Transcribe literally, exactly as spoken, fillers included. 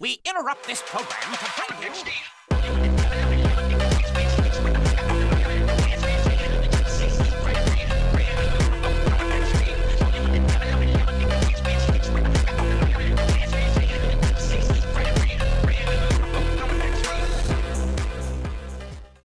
We interrupt this program to find you.